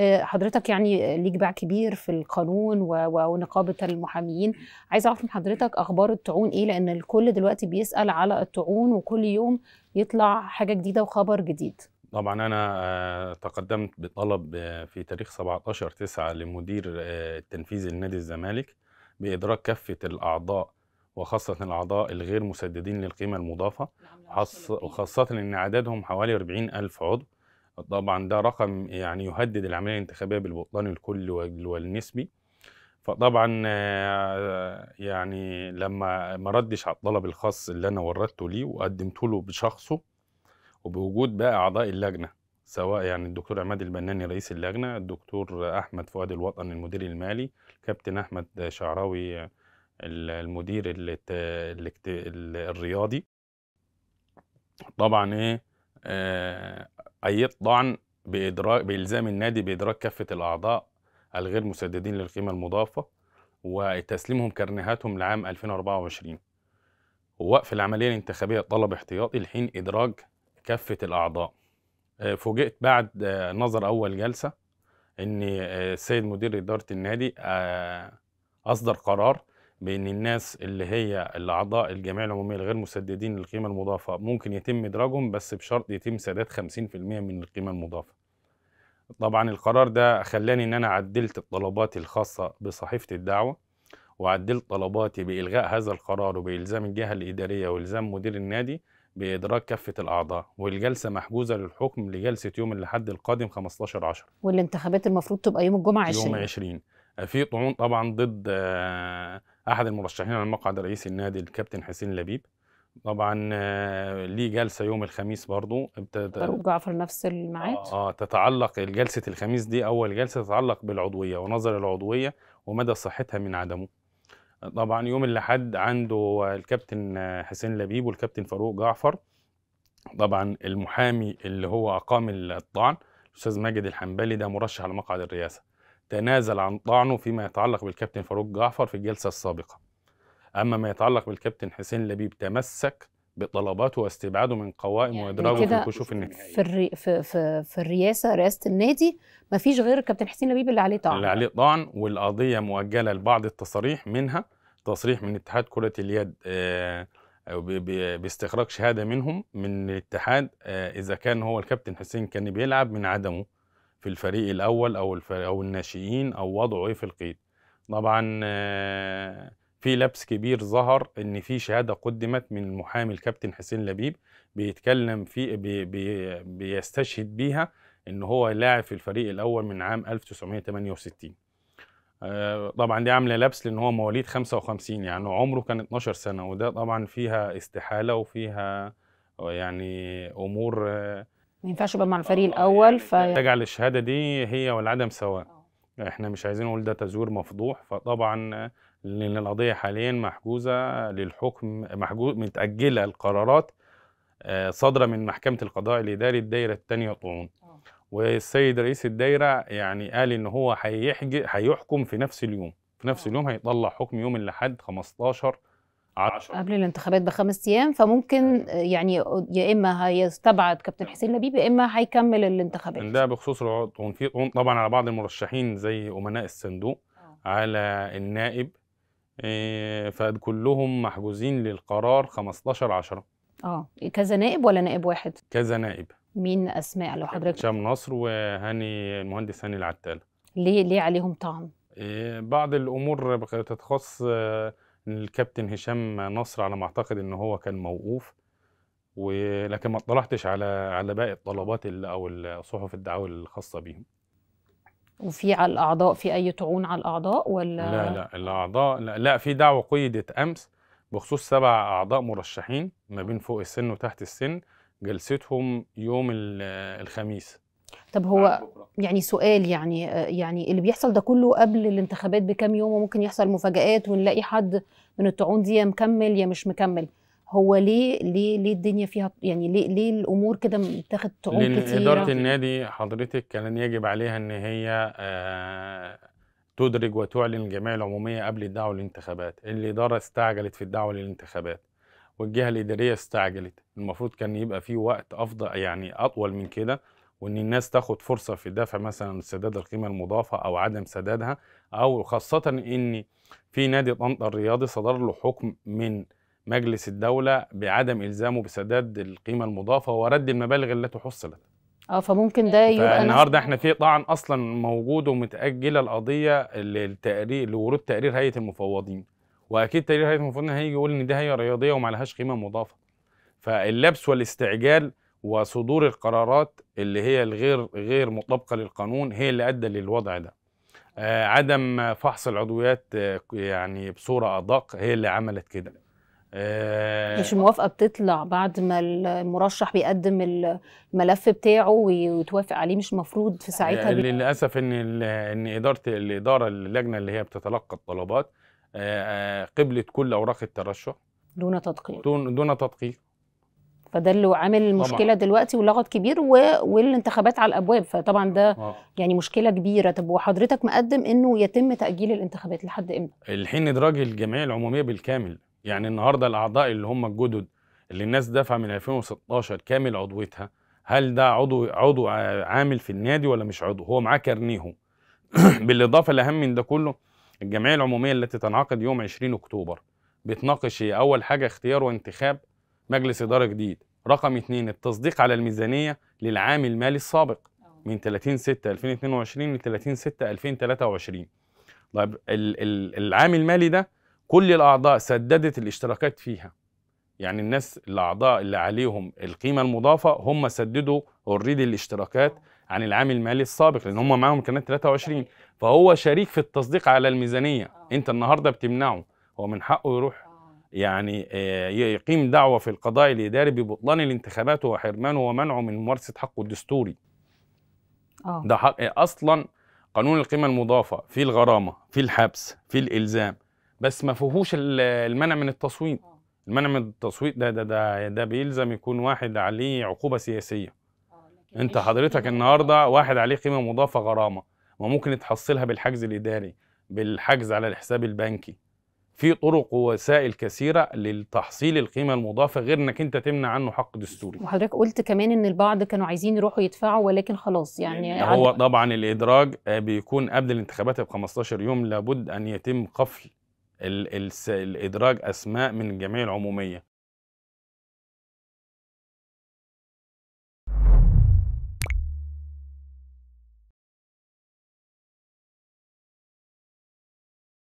حضرتك يعني ليك باع كبير في القانون ونقابه المحامين. عايزه اعرف من حضرتك اخبار الطعون ايه، لان الكل دلوقتي بيسال على الطعون وكل يوم يطلع حاجه جديده وخبر جديد. طبعا انا تقدمت بطلب في تاريخ 17/9 لمدير التنفيذي لنادي الزمالك بادراك كافه الاعضاء وخاصه الاعضاء الغير مسددين للقيمه المضافه، وخاصه ان عددهم حوالي 40,000 عضو. طبعا ده رقم يعني يهدد العمليه الانتخابيه بالبطلان الكلي والنسبي. فطبعا يعني لما ما ردش على الطلب الخاص اللي انا وردته ليه وقدمته له بشخصه وبوجود بقى اعضاء اللجنه، سواء يعني الدكتور عماد البناني رئيس اللجنه، الدكتور احمد فؤاد الوطن المدير المالي، كابتن احمد شعراوي المدير الرياضي. طبعا ايه ايدت طعن بالزام النادي بادراك كافه الاعضاء الغير مسددين للقيمه المضافه وتسليمهم كرنيهاتهم لعام 2024 ووقف العمليه الانتخابيه طلب احتياطي لحين ادراج كافه الاعضاء. فوجئت بعد نظر اول جلسه ان السيد مدير اداره النادي اصدر قرار بان الناس اللي هي الاعضاء الجمعيه العموميه الغير مسددين للقيمه المضافه ممكن يتم ادراجهم، بس بشرط يتم سداد 50% من القيمه المضافه. طبعا القرار ده خلاني ان انا عدلت الطلبات الخاصه بصحيفه الدعوه، وعدلت طلباتي بالغاء هذا القرار وبالزام الجهه الاداريه والزام مدير النادي بادراك كافه الاعضاء، والجلسه محجوزه للحكم لجلسه يوم الاحد القادم 15/10. والانتخابات المفروض تبقى يوم الجمعه 20. يوم 20. في طعون طبعا ضد احد المرشحين على مقعد رئيس النادي الكابتن حسين لبيب. طبعا ليه جلسه يوم الخميس برضو جعفر نفس الميعاد. تتعلق جلسه الخميس دي اول جلسه تتعلق بالعضويه ونظر العضويه ومدى صحتها من عدمه. طبعا يوم الاحد عنده الكابتن حسين لبيب والكابتن فاروق جعفر. طبعا المحامي اللي هو اقام الطعن الاستاذ ماجد الحنبلي، ده مرشح على مقعد الرئاسه، تنازل عن طعنه فيما يتعلق بالكابتن فاروق جعفر في الجلسة السابقة. أما ما يتعلق بالكابتن حسين لبيب تمسك بطلباته واستبعاده من قوائم يعني وإدراجه في الكشوف النهائية. في الرئاسة، رئاسة النادي، مفيش غير الكابتن حسين لبيب اللي عليه طعن. اللي عليه طعن، والقضية مؤجلة لبعض التصاريح، منها تصريح من اتحاد كرة اليد باستخراج شهادة منهم من الاتحاد إذا كان هو الكابتن حسين كان بيلعب من عدمه في الفريق الاول او الناشئين او وضعه ايه في القيد. طبعا في لبس كبير ظهر ان في شهاده قدمت من المحامي الكابتن حسين لبيب بيتكلم في بيستشهد بيها ان هو لاعب في الفريق الاول من عام 1968. طبعا دي عامله لبس لان هو مواليد 55، يعني عمره كان 12 سنه، وده طبعا فيها استحاله وفيها يعني امور ما ينفعش يبقى مع الفريق الاول. تجعل الشهاده دي هي والعدم سواء. احنا مش عايزين نقول ده تزوير مفضوح. فطبعا لان القضيه حاليا محجوزه للحكم، متاجله القرارات صادره من محكمه القضاء الاداري الدايره الثانيه طعون. والسيد رئيس الدايره يعني قال ان هو هيحكم في نفس اليوم، هيطلع حكم يوم الاحد 15/10 قبل الانتخابات بخمس ايام. فممكن يعني يا اما هيستبعد كابتن حسين لبيب يا اما هيكمل الانتخابات. ده بخصوص الطعون. في طعون طبعا على بعض المرشحين زي امناء الصندوق، على النائب، فكلهم محجوزين للقرار 15/10. كذا نائب ولا نائب واحد؟ كذا نائب. مين اسماء لو حضرتك؟ هشام نصر وهاني المهندس هاني العتاله. ليه عليهم طعن؟ بعض الامور بتتخص الكابتن هشام نصر على ما اعتقد ان هو كان موقوف، ولكن ما اطلعتش على باقي الطلبات او الصحف الدعاوى الخاصه بيهم. وفي على الاعضاء في اي طعون على الاعضاء ولا؟ لا الاعضاء لا في دعوه قيدت امس بخصوص 7 اعضاء مرشحين ما بين فوق السن وتحت السن، جلستهم يوم الخميس. طب هو يعني سؤال، يعني اللي بيحصل ده كله قبل الانتخابات بكام يوم، وممكن يحصل مفاجآت ونلاقي حد من الطعون دي يا مكمل يا مش مكمل. هو ليه الدنيا فيها يعني ليه الامور كده بتاخد طعون كتير؟ لأن إدارة النادي حضرتك كان يجب عليها ان هي تدرج وتعلن الجمعية العمومية قبل الدعوة للانتخابات. الإدارة استعجلت في الدعوة للانتخابات والجهة الإدارية استعجلت. المفروض كان يبقى في وقت افضل يعني اطول من كده، وان الناس تاخد فرصه في دفع مثلا سداد القيمه المضافه او عدم سدادها، او خاصه ان في نادي طنطا الرياضي صدر له حكم من مجلس الدوله بعدم الزامه بسداد القيمه المضافه ورد المبالغ التي حصلت. فممكن ده يبقى النهارده احنا في طعن اصلا موجود ومتاجله القضيه لورود تقرير هيئه المفوضين، واكيد تقرير هيئه المفوضين هيجي يقول ان دي هيئه رياضيه وما لهاش قيمه مضافه. فاللبس والاستعجال وصدور القرارات اللي هي غير مطابقه للقانون هي اللي ادى للوضع ده. عدم فحص العضويات يعني بصوره ادق هي اللي عملت كده. مش الموافقه بتطلع بعد ما المرشح بيقدم الملف بتاعه ويتوافق عليه، مش مفروض في ساعتها للاسف ان الاداره اللجنه اللي هي بتتلقى الطلبات قبلت كل اوراق الترشح دون تدقيق فده اللي عامل مشكله دلوقتي ولغط كبير والانتخابات على الابواب، فطبعا ده يعني مشكله كبيره. طب وحضرتك مقدم انه يتم تاجيل الانتخابات لحد امتى؟ الحين ادراج الجمعيه العموميه بالكامل، يعني النهارده الاعضاء اللي هم الجدد اللي الناس دافعه من 2016 كامل عضويتها، هل ده عضو عامل في النادي ولا مش عضو؟ هو معاه كارنيهو. بالاضافه الاهم من ده كله الجمعيه العموميه التي تنعقد يوم 20 اكتوبر بتناقش اول حاجه اختيار وانتخاب مجلس اداره جديد، رقم 2 التصديق على الميزانيه للعام المالي السابق من 30/6/2022 ل 30/6/2023. طيب العام المالي ده كل الاعضاء سددت الاشتراكات فيها، يعني الناس الاعضاء اللي عليهم القيمه المضافه هم سددوا اوريدي الاشتراكات عن العام المالي السابق لان هم معاهم كانت 23، فهو شريك في التصديق على الميزانيه. انت النهارده بتمنعه، هو من حقه يروح يعني يقيم دعوه في القضاء الاداري ببطلان الانتخابات وحرمانه ومنعه من ممارسه حقه الدستوري. ده حق اصلا قانون القيمه المضافه، في الغرامه، في الحبس، في الالزام، بس ما فيهوش المنع من التصويت. المنع من التصويت ده بيلزم يكون واحد عليه عقوبه سياسيه. انت حضرتك النهارده واحد عليه قيمه مضافه غرامه، ما ممكن تحصلها بالحجز الاداري، بالحجز على الحساب البنكي، في طرق ووسائل كثيره للتحصيل القيمه المضافه غير انك انت تمنع عنه حق دستوري. وحضرتك قلت كمان ان البعض كانوا عايزين يروحوا يدفعوا ولكن خلاص يعني هو طبعا الادراج بيكون قبل الانتخابات ب 15 يوم لابد ان يتم قفل الادراج اسماء من الجمعيه العموميه،